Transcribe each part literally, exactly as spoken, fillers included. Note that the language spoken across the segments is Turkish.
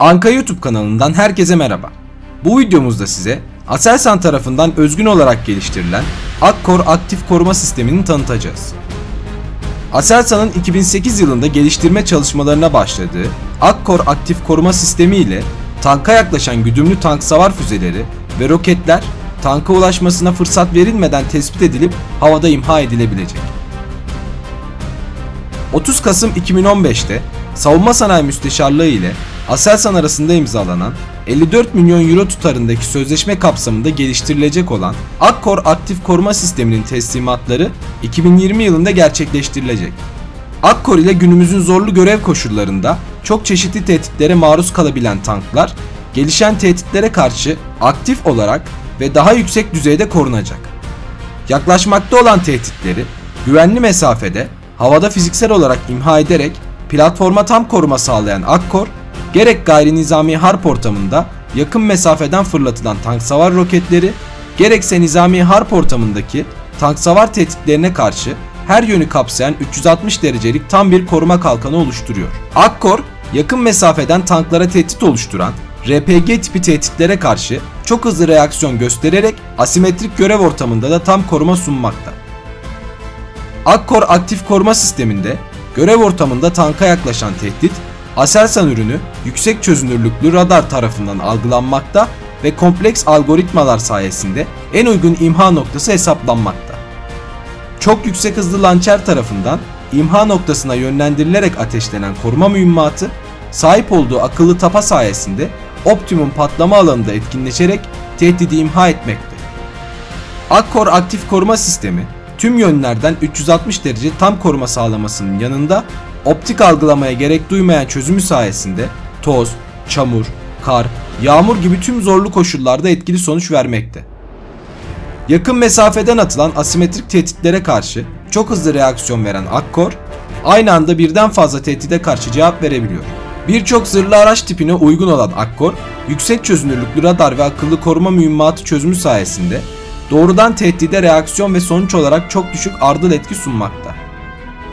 Anka YouTube kanalından herkese merhaba. Bu videomuzda size Aselsan tarafından özgün olarak geliştirilen Akkor aktif koruma sistemini tanıtacağız. Aselsan'ın iki bin sekiz yılında geliştirme çalışmalarına başladığı Akkor aktif koruma sistemi ile tanka yaklaşan güdümlü tank savar füzeleri ve roketler tanka ulaşmasına fırsat verilmeden tespit edilip havada imha edilebilecek. otuz Kasım iki bin on beş'te Savunma Sanayi Müsteşarlığı ile Aselsan arasında imzalanan elli dört milyon euro tutarındaki sözleşme kapsamında geliştirilecek olan Akkor aktif koruma sisteminin teslimatları iki bin yirmi yılında gerçekleştirilecek. Akkor ile günümüzün zorlu görev koşullarında çok çeşitli tehditlere maruz kalabilen tanklar, gelişen tehditlere karşı aktif olarak ve daha yüksek düzeyde korunacak. Yaklaşmakta olan tehditleri güvenli mesafede havada fiziksel olarak imha ederek platforma tam koruma sağlayan Akkor, gerek gayri nizami harp ortamında yakın mesafeden fırlatılan tanksavar roketleri, gerekse nizami harp ortamındaki tanksavar tehditlerine karşı her yönü kapsayan üç yüz altmış derecelik tam bir koruma kalkanı oluşturuyor. Akkor, yakın mesafeden tanklara tehdit oluşturan R P G tipi tehditlere karşı çok hızlı reaksiyon göstererek asimetrik görev ortamında da tam koruma sunmakta. Akkor aktif koruma sisteminde görev ortamında tanka yaklaşan tehdit, Aselsan ürünü yüksek çözünürlüklü radar tarafından algılanmakta ve kompleks algoritmalar sayesinde en uygun imha noktası hesaplanmakta. Çok yüksek hızlı lançer tarafından imha noktasına yönlendirilerek ateşlenen koruma mühimmatı, sahip olduğu akıllı tapa sayesinde optimum patlama alanında etkinleşerek tehdidi imha etmekte. Akkor aktif koruma sistemi, tüm yönlerden üç yüz altmış derece tam koruma sağlamasının yanında optik algılamaya gerek duymayan çözümü sayesinde toz, çamur, kar, yağmur gibi tüm zorlu koşullarda etkili sonuç vermekte. Yakın mesafeden atılan asimetrik tehditlere karşı çok hızlı reaksiyon veren Akkor, aynı anda birden fazla tehdide karşı cevap verebiliyor. Birçok zırhlı araç tipine uygun olan Akkor, yüksek çözünürlüklü radar ve akıllı koruma mühimmatı çözümü sayesinde doğrudan tehdide reaksiyon ve sonuç olarak çok düşük ardıl etki sunmakta.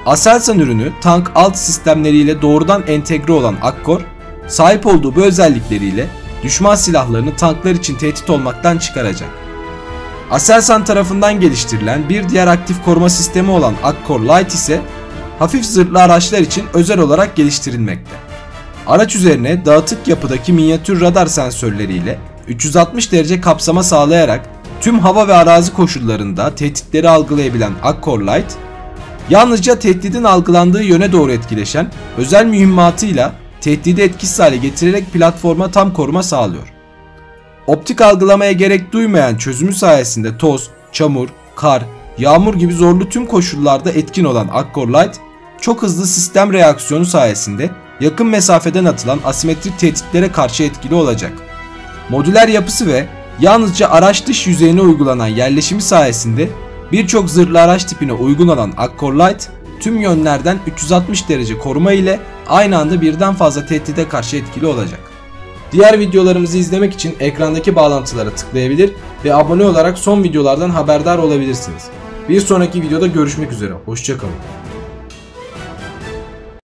Aselsan ürünü tank alt sistemleriyle doğrudan entegre olan Akkor, sahip olduğu bu özellikleriyle düşman silahlarını tanklar için tehdit olmaktan çıkaracak. Aselsan tarafından geliştirilen bir diğer aktif koruma sistemi olan Akkor Light ise hafif zırhlı araçlar için özel olarak geliştirilmekte. Araç üzerine dağıtık yapıdaki minyatür radar sensörleriyle üç yüz altmış derece kapsama sağlayarak tüm hava ve arazi koşullarında tehditleri algılayabilen Akkor Light, yalnızca tehdidin algılandığı yöne doğru etkileşen özel mühimmatıyla tehdidi etkisiz hale getirerek platforma tam koruma sağlıyor. Optik algılamaya gerek duymayan çözümü sayesinde toz, çamur, kar, yağmur gibi zorlu tüm koşullarda etkin olan Akkor Light, çok hızlı sistem reaksiyonu sayesinde yakın mesafeden atılan asimetrik tehditlere karşı etkili olacak. Modüler yapısı ve yalnızca araç dış yüzeyine uygulanan yerleşimi sayesinde birçok zırhlı araç tipine uygun olan Akkor Light, tüm yönlerden üç yüz altmış derece koruma ile aynı anda birden fazla tehdide karşı etkili olacak. Diğer videolarımızı izlemek için ekrandaki bağlantılara tıklayabilir ve abone olarak son videolardan haberdar olabilirsiniz. Bir sonraki videoda görüşmek üzere, hoşça kalın.